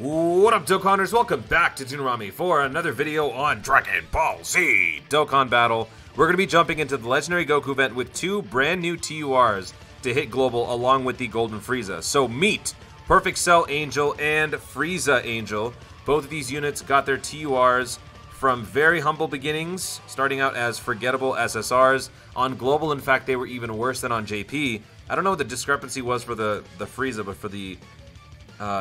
What up, Dokkanners? Welcome back to Toonrami for another video on Dragon Ball Z Dokkan Battle. We're going to be jumping into the Legendary Goku event with two brand new TURs to hit global along with the Golden Frieza. So meet Perfect Cell Angel and Frieza Angel. Both of these units got their TURs from very humble beginnings, starting out as forgettable SSRs. On global, in fact, they were even worse than on JP. I don't know what the discrepancy was for the Frieza, but for the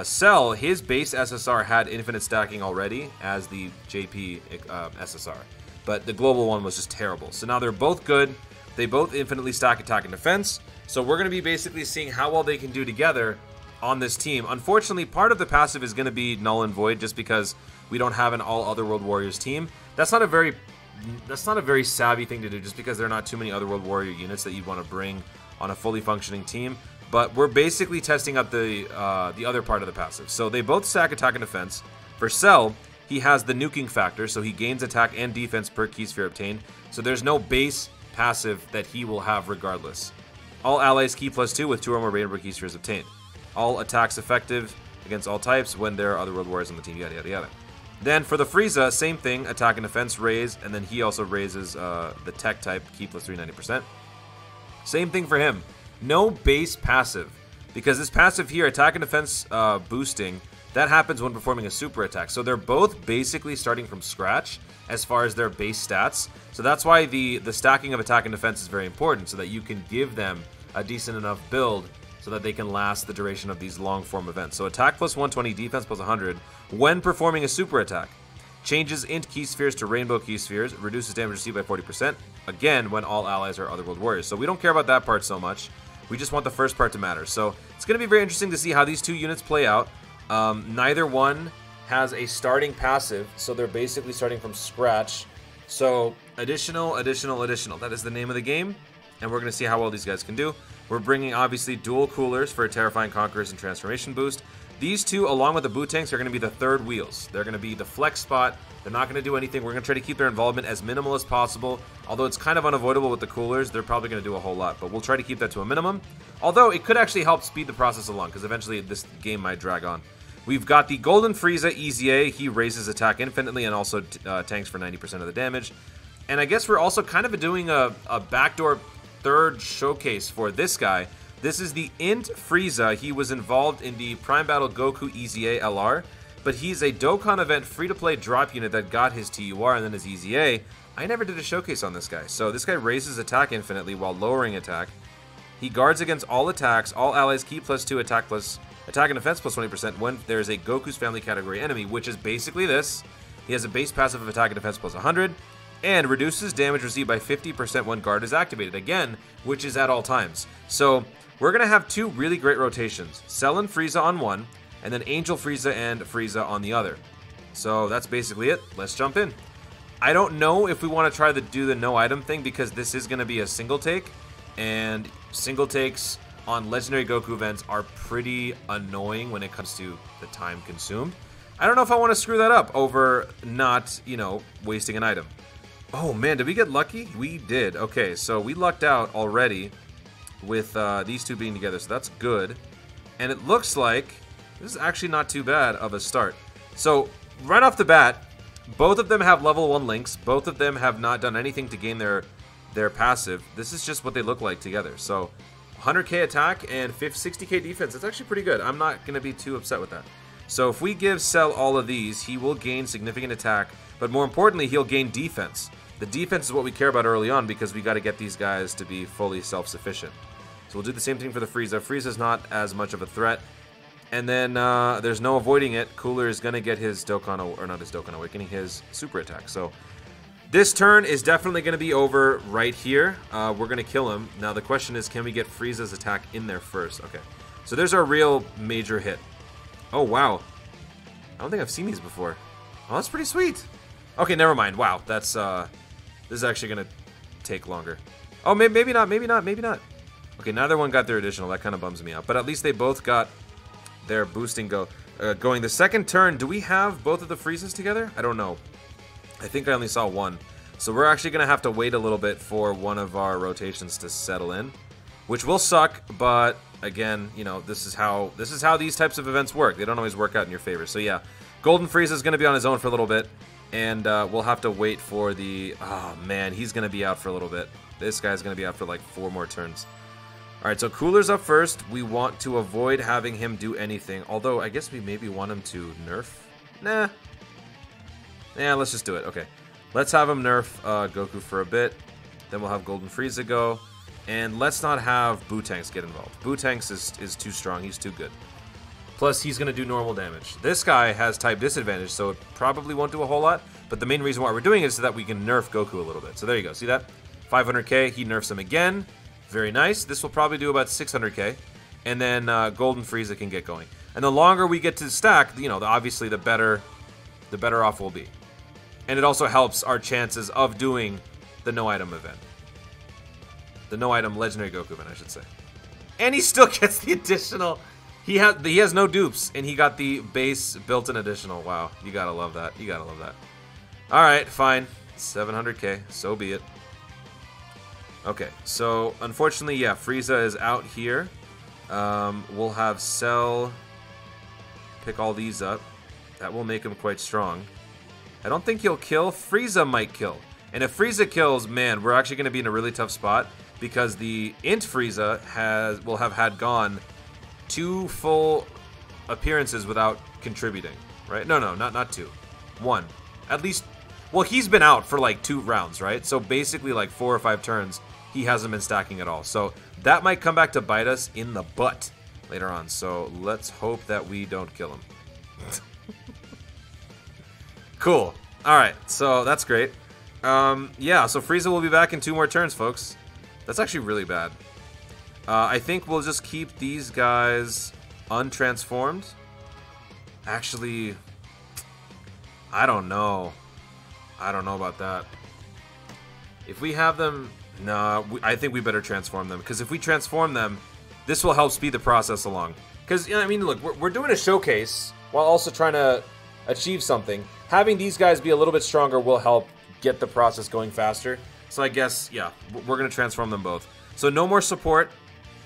Cell, his base SSR had infinite stacking already as the JP SSR, but the global one was just terrible. So now they're both good. They both infinitely stack attack and defense. So we're going to be basically seeing how well they can do together on this team. Unfortunately, part of the passive is going to be null and void just because we don't have an all Otherworld Warriors team. That's not a very savvy thing to do, just because there are not too many Otherworld Warrior units that you'd want to bring on a fully functioning team. But we're basically testing out the other part of the passive. So they both stack attack and defense. For Cell, he has the nuking factor, so he gains attack and defense per key sphere obtained. So there's no base passive that he will have regardless. All allies key +2 with 2 or more rated per key spheres obtained. All attacks effective against all types when there are other world warriors on the team, yada yada yada. Then for the Frieza, same thing, attack and defense raise, and then he also raises the TEQ type, key +3, 90%. Same thing for him. No base passive, because this passive here, attack and defense boosting, that happens when performing a super attack. So they're both basically starting from scratch as far as their base stats. So that's why the stacking of attack and defense is very important, so that you can give them a decent enough build so that they can last the duration of these long form events. So attack +120, defense +100 when performing a super attack. Changes int key spheres to rainbow key spheres, reduces damage received by 40%, again when all allies are otherworld warriors. So we don't care about that part so much. We just want the first part to matter. So it's going to be very interesting to see how these two units play out. Neither one has a starting passive, so they're basically starting from scratch. So additional. That is the name of the game, and we're going to see how well these guys can do. We're bringing, obviously, dual coolers for Terrifying Conquerors and Transformation Boost. These two, along with the boot tanks, are going to be the third wheels. They're going to be the flex spot. They're not going to do anything. We're going to try to keep their involvement as minimal as possible. Although it's kind of unavoidable with the coolers, they're probably going to do a whole lot. But we'll try to keep that to a minimum. Although it could actually help speed the process along, because eventually this game might drag on. We've got the Golden Frieza EZA. He raises attack infinitely and also tanks for 90% of the damage. And I guess we're also kind of doing a backdoor third showcase for this guy. This is the Int Frieza. He was involved in the Prime Battle Goku EZA LR, but he's a Dokkan event free-to-play drop unit that got his TUR and then his EZA. I never did a showcase on this guy. So this guy raises attack infinitely while lowering attack. He guards against all attacks, all allies key +2, attack and defense +20% when there is a Goku's family category enemy, which is basically this. He has a base passive of attack and defense +100. And reduces damage received by 50% when guard is activated, again, which is at all times. So we're going to have two really great rotations, Cell and Frieza on one, and then Angel Frieza and Frieza on the other. So that's basically it. Let's jump in. I don't know if we want to try to do the no item thing, because this is going to be a single take, and single takes on Legendary Goku events are pretty annoying when it comes to the time consumed. I don't know if I want to screw that up over not, you know, wasting an item. Oh man, did we get lucky? We did. Okay, so we lucked out already with these two being together, so that's good. And it looks like this is actually not too bad of a start. So right off the bat, both of them have level 1 links. Both of them have not done anything to gain their passive. This is just what they look like together. So 100k attack and 60k defense. That's actually pretty good. I'm not going to be too upset with that. So if we give Cell all of these, he will gain significant attack, but more importantly, he'll gain defense. The defense is what we care about early on, because we got to get these guys to be fully self-sufficient. So we'll do the same thing for the Frieza. Frieza's not as much of a threat. And then there's no avoiding it. Cooler is going to get his not his Dokkan Awakening, his super attack. So this turn is definitely going to be over right here. We're going to kill him. Now the question is, can we get Frieza's attack in there first? Okay. So there's our real major hit. Oh, wow. I don't think I've seen these before. Oh, that's pretty sweet. Okay, never mind. Wow, that's this is actually gonna take longer. Oh, maybe not. Okay, neither one got their additional. That kind of bums me out. But at least they both got their boosting going. The second turn, do we have both of the Friezas together? I don't know. I think I only saw one. So we're actually gonna have to wait a little bit for one of our rotations to settle in, which will suck. But again, you know, this is how these types of events work. They don't always work out in your favor. So yeah, Golden Frieza is going to be on his own for a little bit, and we'll have to wait for the... Oh man, he's going to be out for a little bit. This guy's going to be out for like 4 more turns. All right, so Cooler's up first. We want to avoid having him do anything, although I guess we maybe want him to nerf. Nah, let's just do it. Okay, let's have him nerf Goku for a bit. Then we'll have Golden Frieza go. And let's not have Bootanks get involved. Bootanks is too strong. He's too good. Plus, he's going to do normal damage. This guy has type disadvantage, so it probably won't do a whole lot. But the main reason why we're doing it is so that we can nerf Goku a little bit. So there you go. See that? 500k. He nerfs him again. Very nice. This will probably do about 600k. And then Golden Frieza can get going. And the longer we get to stack, you know, obviously the better off we'll be. And it also helps our chances of doing the no-item event. The no-item Legendary Goku event, I should say. And he still gets the additional... He has no dupes, and he got the base built-in additional. Wow, you gotta love that. You gotta love that. Alright, fine. 700k, so be it. Okay, so unfortunately, yeah, Frieza is out here. We'll have Cell pick all these up. That will make him quite strong. I don't think he'll kill. Frieza might kill. And if Frieza kills, man, we're actually going to be in a really tough spot because the Int Frieza will have had gone 2 full appearances without contributing, right? No, not 2. 1. At least, well, he's been out for like 2 rounds, right? So basically like 4 or 5 turns, he hasn't been stacking at all. So that might come back to bite us in the butt later on. So let's hope that we don't kill him. Cool. All right, so that's great. Yeah, so Frieza will be back in 2 more turns, folks. That's actually really bad. I think we'll just keep these guys untransformed. Actually, I don't know. I don't know about that. If we have them... Nah, I think we better transform them. Because if we transform them, this will help speed the process along. Because, you know, I mean, look, we're doing a showcase while also trying to achieve something. Having these guys be a little bit stronger will help get the process going faster. So I guess, yeah, we're going to transform them both. So no more support.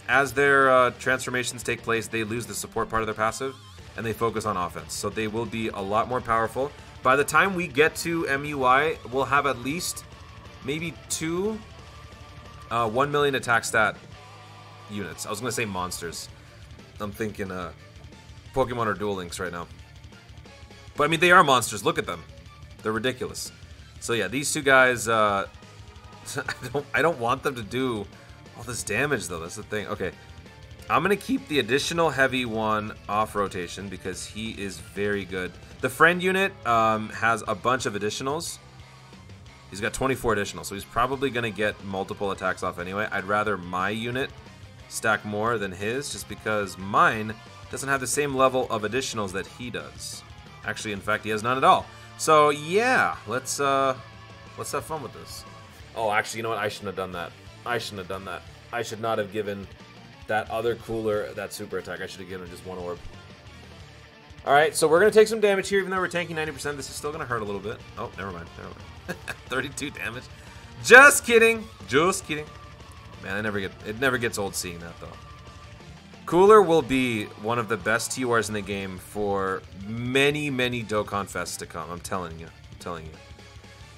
As their transformations take place, they lose the support part of their passive, and they focus on offense. So they will be a lot more powerful. By the time we get to MUI, we'll have at least maybe 2 1,000,000 attack stat units. I was going to say monsters. I'm thinking Pokemon or Duel Links right now. But I mean, they are monsters. Look at them. They're ridiculous. So yeah, these 2 guys, I don't want them to do all this damage, though. That's the thing. Okay, I'm going to keep the additional heavy one off rotation because he is very good. The friend unit has a bunch of additionals. He's got 24 additionals, so he's probably going to get multiple attacks off anyway. I'd rather my unit stack more than his just because mine doesn't have the same level of additionals that he does. Actually, in fact, he has none at all. So yeah, let's have fun with this. Oh, actually, you know what? I shouldn't have done that. I shouldn't have done that. I should not have given that other Cooler that super attack. I should have given him just 1 orb. All right, so we're gonna take some damage here, even though we're tanking 90%. This is still gonna hurt a little bit. Oh, never mind. 32 damage. Just kidding. Just kidding. Man, it never gets old seeing that though. Cooler will be one of the best TORs in the game for many, many Dokkan Fests to come. I'm telling you.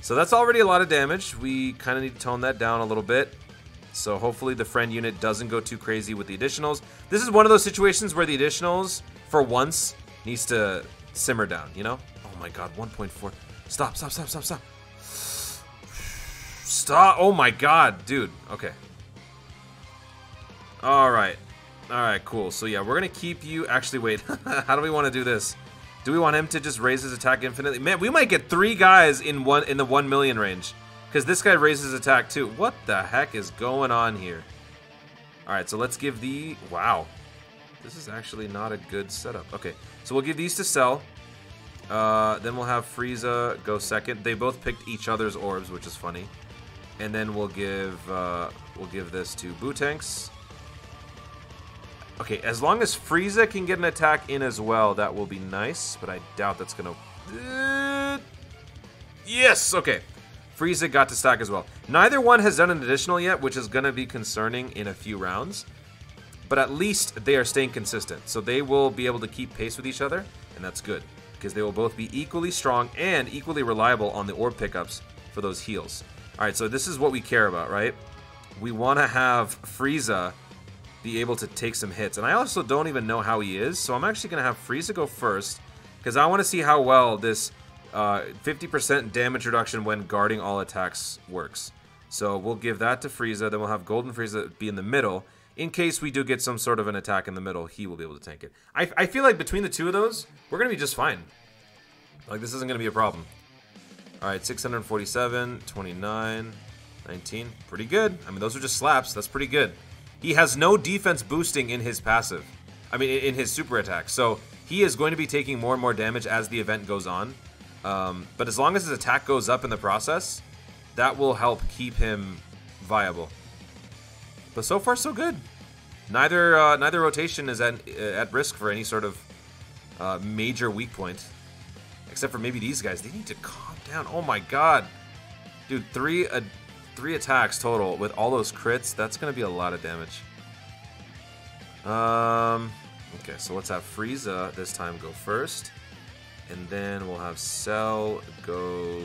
So that's already a lot of damage. We kind of need to tone that down a little bit. So hopefully the friend unit doesn't go too crazy with the additionals. This is one of those situations where the additionals, for once, needs to simmer down, you know? Oh my god, 1.4. Stop. Stop. Oh my god, dude. Okay. All right, cool. So yeah, we're going to keep you... Actually, wait. How do we want to do this? Do we want him to just raise his attack infinitely? Man, we might get 3 guys in the 1,000,000 range. Because this guy raises attack too. What the heck is going on here? All right, so let's give the... Wow. This is actually not a good setup. Okay, so we'll give these to Cell. Then we'll have Frieza go second. They both picked each other's orbs, which is funny. And then we'll give this to Bootanks. Okay, as long as Frieza can get an attack in as well, that will be nice, but I doubt that's going to... Yes! Okay. Frieza got to stack as well. Neither one has done an additional yet, which is going to be concerning in a few rounds. But at least they are staying consistent. So they will be able to keep pace with each other, and that's good, because they will both be equally strong and equally reliable on the orb pickups for those heals. All right, so this is what we care about, right? We want to have Frieza be able to take some hits. And I also don't even know how he is, so I'm actually going to have Frieza go first, because I want to see how well this 50% damage reduction when guarding all attacks works. So we'll give that to Frieza, then we'll have Golden Frieza be in the middle. In case we do get some sort of an attack in the middle, he will be able to tank it. I feel like between the two of those, we're going to be just fine. Like, this isn't going to be a problem. All right, 647, 29, 19. Pretty good. I mean, those are just slaps. That's pretty good. He has no defense boosting in his passive. I mean, in his super attack. So he is going to be taking more and more damage as the event goes on. But as long as his attack goes up in the process, that will help keep him viable. But so far, so good. Neither rotation is at risk for any sort of major weak point. Except for maybe these guys. They need to calm down. Oh my god. Dude, three attacks total with all those crits. That's going to be a lot of damage. Okay, so let's have Frieza this time go first. And then we'll have Cell go...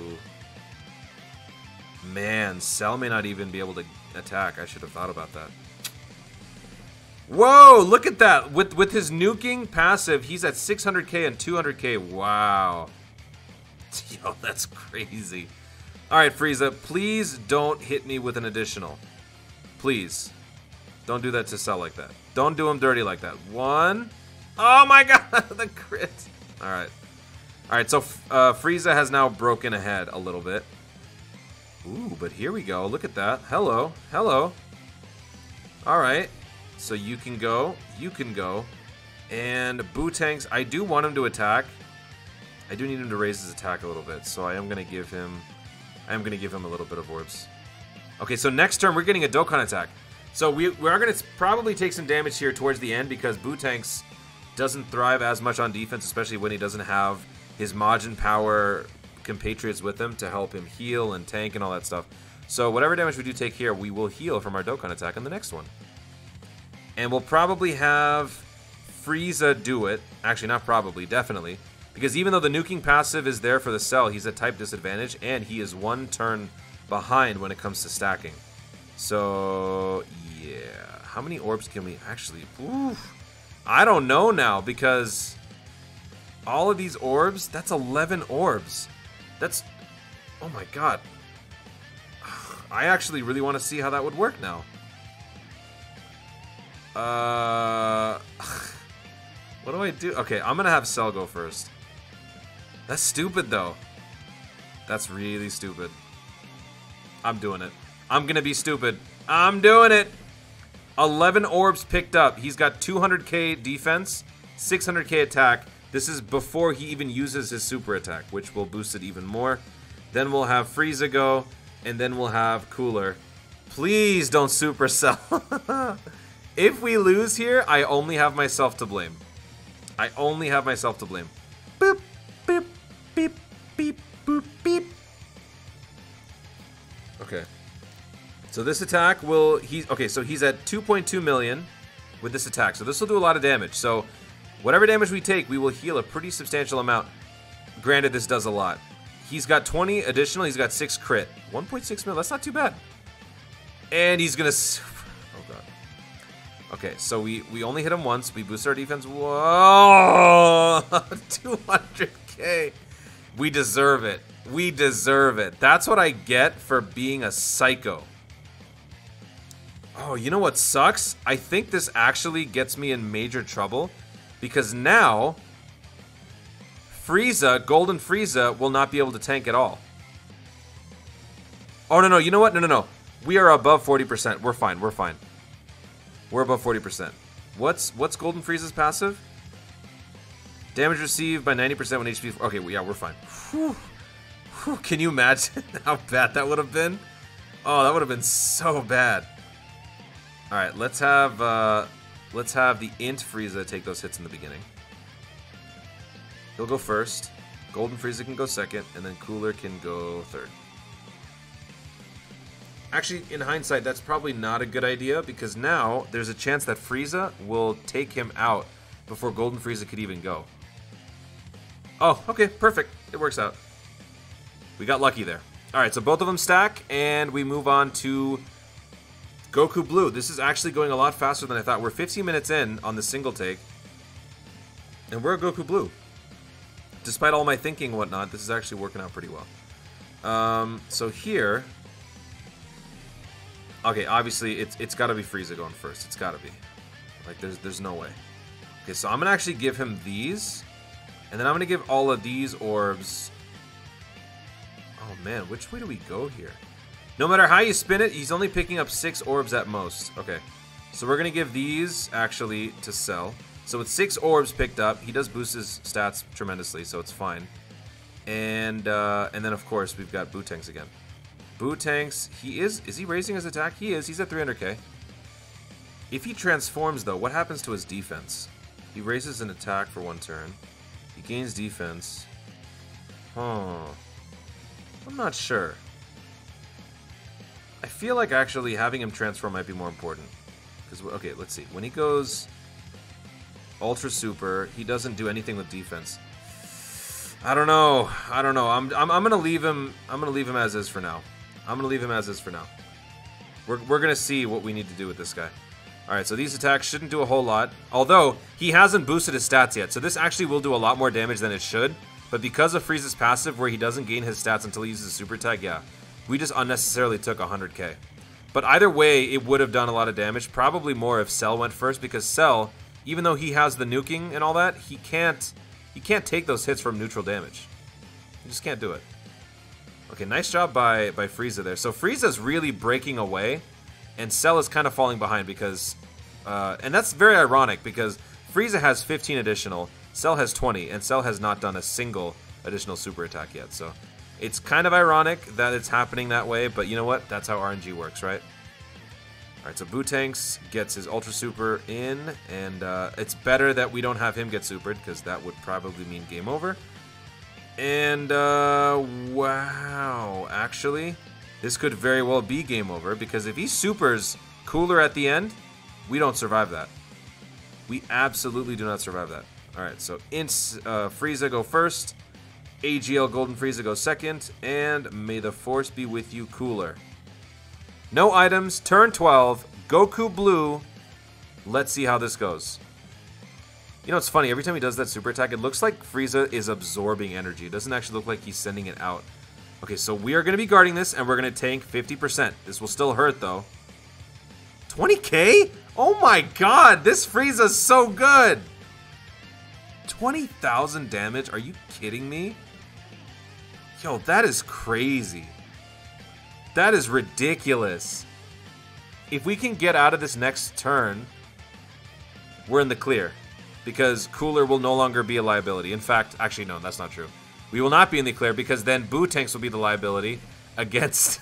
Man, Cell may not even be able to attack. I should have thought about that. Whoa, look at that. With his nuking passive, he's at 600k and 200k. Wow. Yo, that's crazy. All right, Frieza, please don't hit me with an additional. Please. Don't do that to Cell like that. Don't do him dirty like that. One. Oh my god, the crit. All right. All right, so Frieza has now broken ahead a little bit. Ooh, but here we go. Look at that. Hello. Hello. All right. So you can go. You can go. And Bootanks, I do want him to attack. I do need him to raise his attack a little bit. So I am going to give him... I am going to give him a little bit of orbs. Okay, so next turn, we're getting a Dokkan attack. So we are going to probably take some damage here towards the end because Bootanks doesn't thrive as much on defense, especially when he doesn't have his Majin Power... compatriots with him to help him heal and tank and all that stuff. So whatever damage we do take here, we will heal from our Dokkan attack on the next one. And we'll probably have Frieza do it. Actually, not probably, definitely. Because even though the nuking passive is there for the Cell, he's at type disadvantage, and he is one turn behind when it comes to stacking. So, yeah. How many orbs can we actually... Oof. I don't know now, because all of these orbs, that's 11 orbs. That's... Oh my god. I actually really want to see how that would work now. What do I do? Okay, I'm going to have Cell go first. That's stupid, though. That's really stupid. I'm doing it. I'm going to be stupid. I'm doing it! 11 orbs picked up. He's got 200k defense, 600k attack. This is before he even uses his super attack, which will boost it even more. Then we'll have Frieza go, and then we'll have Cooler. Please don't super Cell. If we lose here, I only have myself to blame. I only have myself to blame. Boop, boop, beep, beep, boop, beep. Okay. So this attack will... Okay, so he's at 2.2 million with this attack. So this will do a lot of damage. So... Whatever damage we take, we will heal a pretty substantial amount. Granted, this does a lot. He's got 20 additional. He's got 6 crit. 1.6 mil. That's not too bad. And he's going to... Oh, God. Okay, so we only hit him once. We boost our defense. Whoa! 200k. We deserve it. We deserve it. That's what I get for being a psycho. Oh, you know what sucks? I think this actually gets me in major trouble. Because now, Frieza, Golden Frieza, will not be able to tank at all. Oh, no, no, you know what? No, no, no. We are above 40%. We're fine, we're fine. We're above 40%. What's Golden Frieza's passive? Damage received by 90% when HP... Okay, yeah, we're fine. Whew. Whew. Can you imagine how bad that would have been? Oh, that would have been so bad. All right, let's have the Int Frieza take those hits in the beginning. He'll go first. Golden Frieza can go second. And then Cooler can go third. Actually, in hindsight, that's probably not a good idea, because now there's a chance that Frieza will take him out before Golden Frieza could even go. Oh, okay, perfect. It works out. We got lucky there. Alright, so both of them stack, and we move on to Goku Blue. This is actually going a lot faster than I thought. We're 15 minutes in on the single take, and we're Goku Blue. Despite all my thinking and whatnot, this is actually working out pretty well. So here... Okay, obviously, it's got to be Frieza going first. It's got to be. Like, there's no way. Okay, so I'm going to actually give him these. And then I'm going to give all of these orbs... Oh, man, which way do we go here? No matter how you spin it, he's only picking up 6 orbs at most. Okay, so we're going to give these, actually, to Cell. So with 6 orbs picked up, he does boost his stats tremendously, so it's fine. And then, of course, we've got Bootanks again. Bootanks, is he raising his attack? He is, he's at 300k. If he transforms though, what happens to his defense? He raises an attack for 1 turn. He gains defense. Huh. I'm not sure. I feel like actually having him transform might be more important. Because, okay, let's see. When he goes Ultra Super, he doesn't do anything with defense. I don't know. I don't know. I'm gonna leave him. I'm gonna leave him as is for now. I'm going to leave him as is for now. We're going to see what we need to do with this guy. Alright, so these attacks shouldn't do a whole lot. Although, he hasn't boosted his stats yet. So this actually will do a lot more damage than it should. But because of Frieza's passive, where he doesn't gain his stats until he uses a super attack, yeah. We just unnecessarily took 100k. But either way, it would have done a lot of damage. Probably more if Cell went first. Because Cell, even though he has the nuking and all that, he can't take those hits from neutral damage. He just can't do it. Okay, nice job by Frieza there. So Frieza's really breaking away, and Cell is kind of falling behind because... and that's very ironic because Frieza has 15 additional, Cell has 20, and Cell has not done a single additional super attack yet. So it's kind of ironic that it's happening that way, but you know what? That's how RNG works, right? Alright, so Bootanks gets his Ultra Super in, and it's better that we don't have him get supered because that would probably mean game over. And, wow, actually, this could very well be game over, because if he supers Cooler at the end, we don't survive that. We absolutely do not survive that. Alright, so Frieza go first, AGL Golden Frieza go second, and may the force be with you, Cooler. No items, turn 12, Goku Blue, let's see how this goes. You know, it's funny, every time he does that super attack, it looks like Frieza is absorbing energy. It doesn't actually look like he's sending it out. Okay, so we are going to be guarding this, and we're going to tank 50%. This will still hurt, though. 20k? Oh my god, this Frieza's so good! 20,000 damage? Are you kidding me? Yo, that is crazy. That is ridiculous. If we can get out of this next turn, we're in the clear. Because Cooler will no longer be a liability. In fact, actually, no, that's not true. We will not be in the clear because then Bootanks will be the liability against...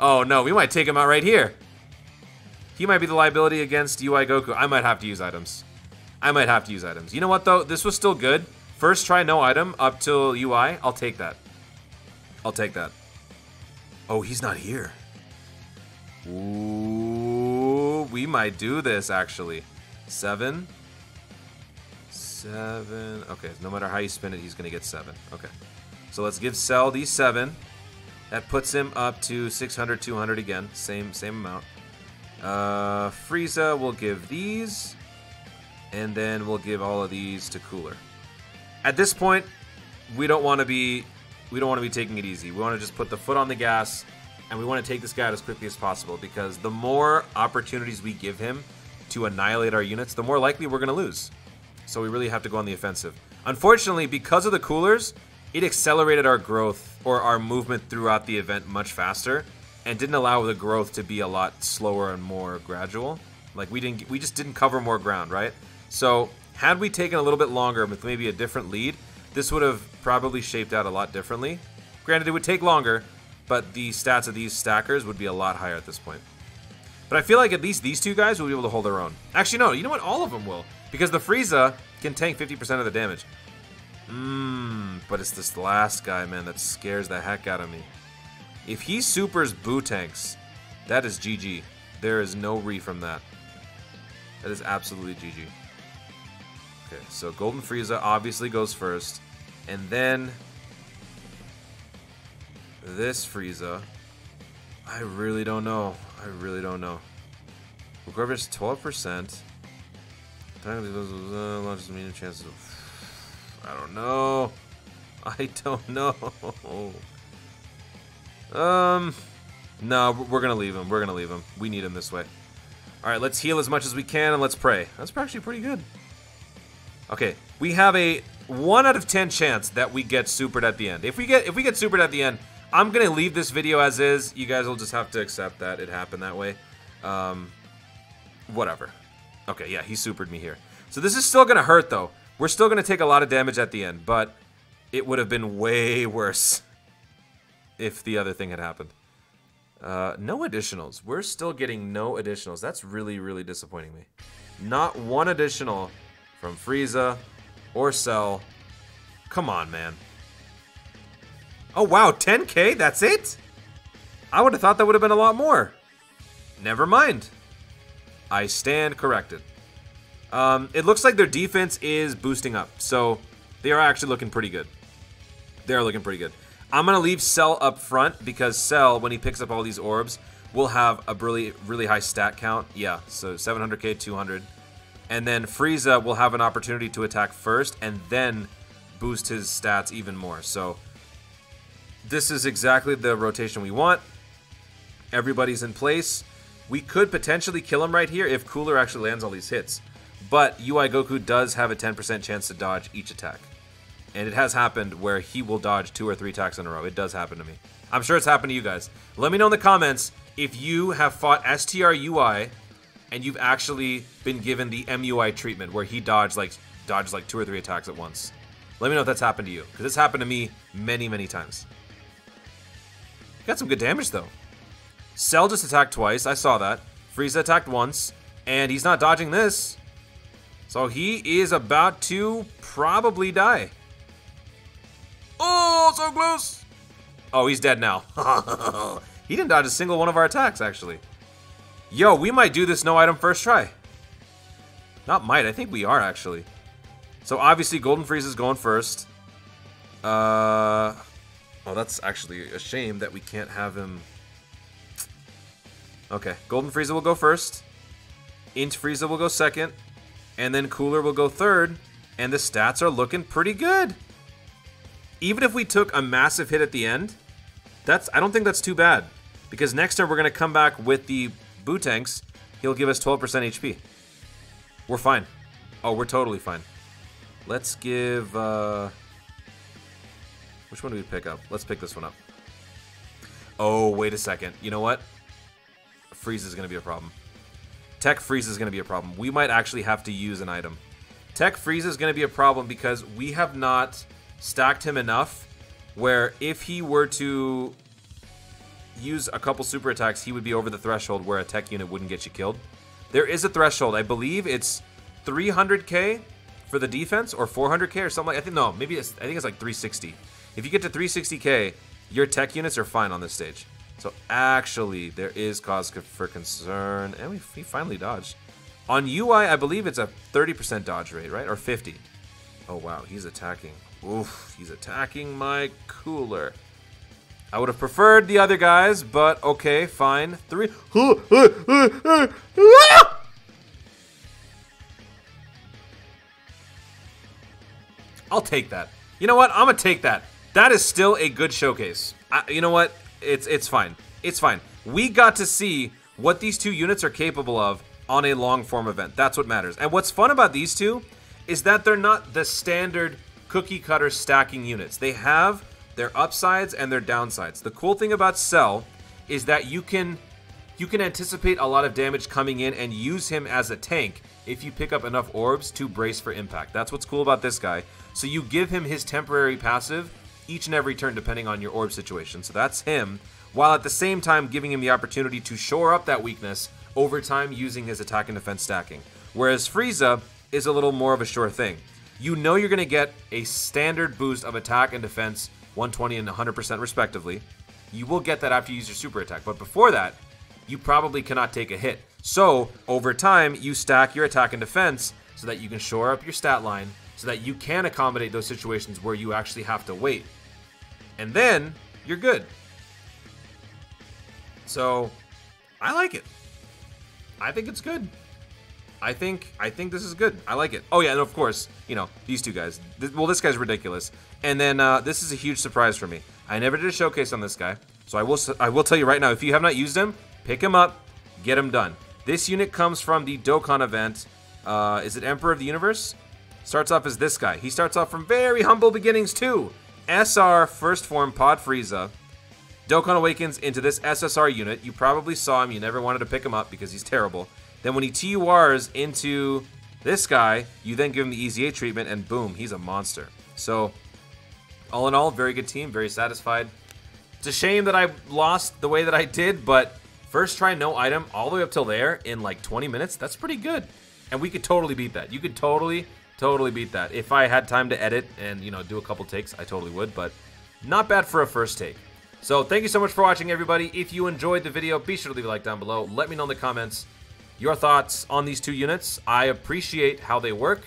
Oh, no, we might take him out right here. He might be the liability against UI Goku. I might have to use items. I might have to use items. You know what, though? This was still good. First try, no item, up till UI. I'll take that. I'll take that. Oh, he's not here. Ooh, we might do this, actually. 7... 7... Okay, no matter how you spin it, he's going to get 7. Okay. So let's give Cell these 7. That puts him up to 600, 200 again. Same amount. Frieza will give these. And then we'll give all of these to Cooler. At this point, we don't want to be taking it easy. We want to just put the foot on the gas, and we want to take this guy out as quickly as possible, because the more opportunities we give him to annihilate our units, the more likely we're going to lose. So we really have to go on the offensive. Unfortunately, because of the Coolers, it accelerated our growth or our movement throughout the event much faster and didn't allow the growth to be a lot slower and more gradual. Like, we just didn't cover more ground, right? So had we taken a little bit longer with maybe a different lead, this would have probably shaped out a lot differently. Granted, it would take longer, but the stats of these stackers would be a lot higher at this point. But I feel like at least these two guys will be able to hold their own. Actually, no, you know what? All of them will. Because the Frieza can tank 50% of the damage. But it's this last guy, man, that scares the heck out of me. If he supers Boo tanks, that is GG. There is no re from that. That is absolutely GG. Okay, so Golden Frieza obviously goes first. And then this Frieza, I really don't know. I really don't know. Recover's 12%. Launches mean chances of. I don't know. I don't know. No, we're gonna leave him. We're gonna leave him. We need him this way. All right, let's heal as much as we can and let's pray. That's actually pretty good. Okay, we have a 1 out of 10 chance that we get supered at the end. If we get supered at the end, I'm gonna leave this video as is. You guys will just have to accept that it happened that way. Whatever. Okay, yeah, he supered me here. So this is still gonna hurt though. We're still gonna take a lot of damage at the end, but it would have been way worse if the other thing had happened. No additionals. We're still getting no additionals. That's really, really disappointing me. Not one additional from Frieza or Cell. Come on, man. Oh, wow, 10K? That's it? I would have thought that would have been a lot more. Never mind. I stand corrected. It looks like their defense is boosting up, so they are actually looking pretty good. They are looking pretty good. I'm going to leave Cell up front because Cell, when he picks up all these orbs, will have a really, really high stat count. Yeah, so 700k, 200. And then Frieza will have an opportunity to attack first and then boost his stats even more. So this is exactly the rotation we want. Everybody's in place. We could potentially kill him right here if Cooler actually lands all these hits. But UI Goku does have a 10% chance to dodge each attack. And it has happened where he will dodge 2 or 3 attacks in a row. It does happen to me. I'm sure it's happened to you guys. Let me know in the comments if you have fought STR UI and you've actually been given the MUI treatment where he dodges like 2 or 3 attacks at once. Let me know if that's happened to you, because it's happened to me many, many times. Got some good damage though. Cell just attacked twice. I saw that. Frieza attacked once, and he's not dodging this. So he is about to probably die. Oh, so close! Oh, he's dead now. He didn't dodge a single one of our attacks, actually. Yo, we might do this no item first try. Not might, I think we are, actually. So obviously, Golden Frieza's going first. Oh, that's actually a shame that we can't have him. Okay, Golden Frieza will go first. Int Frieza will go second. And then Cooler will go third. And the stats are looking pretty good. Even if we took a massive hit at the end, I don't think that's too bad. Because next turn we're going to come back with the Boo tanks. He'll give us 12% HP. We're fine. Oh, we're totally fine. Let's give... Which one do we pick up? Let's pick this one up. Oh, wait a second. You know what? Frieza is going to be a problem. TEQ Frieza is going to be a problem. We might actually have to use an item. TEQ Frieza is going to be a problem because we have not stacked him enough where if he were to use a couple super attacks, he would be over the threshold where a TEQ unit wouldn't get you killed. There is a threshold. I believe it's 300k for the defense or 400k or something like that. I think it's like 360. If you get to 360k, your TEQ units are fine on this stage. So actually, there is cause for concern. And we finally dodged. On UI, I believe it's a 30% dodge rate, right? Or 50. Oh, wow. He's attacking. Oof. He's attacking my Cooler. I would have preferred the other guys, but okay, fine. Three. I'll take that. You know what? I'm going to take that. That is still a good showcase. You know what? It's fine. It's fine. We got to see what these two units are capable of on a long-form event. That's what matters. And what's fun about these two is that they're not the standard cookie-cutter stacking units. They have their upsides and their downsides. The cool thing about Cell is that you can anticipate a lot of damage coming in and use him as a tank if you pick up enough orbs to brace for impact. That's what's cool about this guy. So you give him his temporary passive each and every turn depending on your orb situation. So that's him, while at the same time giving him the opportunity to shore up that weakness over time using his attack and defense stacking. Whereas Frieza is a little more of a sure thing. You know you're going to get a standard boost of attack and defense, 120 and 100% respectively. You will get that after you use your super attack, but before that, you probably cannot take a hit. So, over time, you stack your attack and defense so that you can shore up your stat line, so that you can accommodate those situations where you actually have to wait. And then, you're good. So, I like it. I think it's good. I think this is good. I like it. Oh yeah, and of course, you know, these two guys. This guy's ridiculous. And then this is a huge surprise for me. I never did a showcase on this guy, so I will tell you right now, if you have not used him, pick him up, get him done. This unit comes from the Dokkan event. Is it Emperor of the Universe? Starts off as this guy. He starts off from very humble beginnings too. SR first form Pod Frieza. Dokkan awakens into this SSR unit. You probably saw him. You never wanted to pick him up because he's terrible. Then when he TURs into this guy, you then give him the EZA treatment, and boom, he's a monster. So, all in all, very good team, very satisfied. It's a shame that I lost the way that I did, but first try, no item, all the way up till there in like 20 minutes, that's pretty good. And we could totally beat that. You could totally beat that. If I had time to edit and, you know, do a couple takes, I totally would, but not bad for a first take. So, thank you so much for watching, everybody. If you enjoyed the video, be sure to leave a like down below. Let me know in the comments your thoughts on these two units. I appreciate how they work,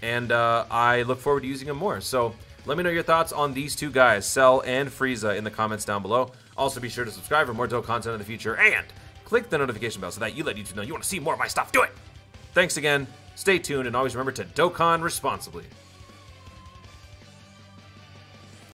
and I look forward to using them more. So let me know your thoughts on these two guys, Cell and Frieza, in the comments down below. Also, be sure to subscribe for more Dokkan content in the future, and click the notification bell so that you let YouTube know you want to see more of my stuff. Do it! Thanks again, stay tuned, and always remember to Dokkan responsibly.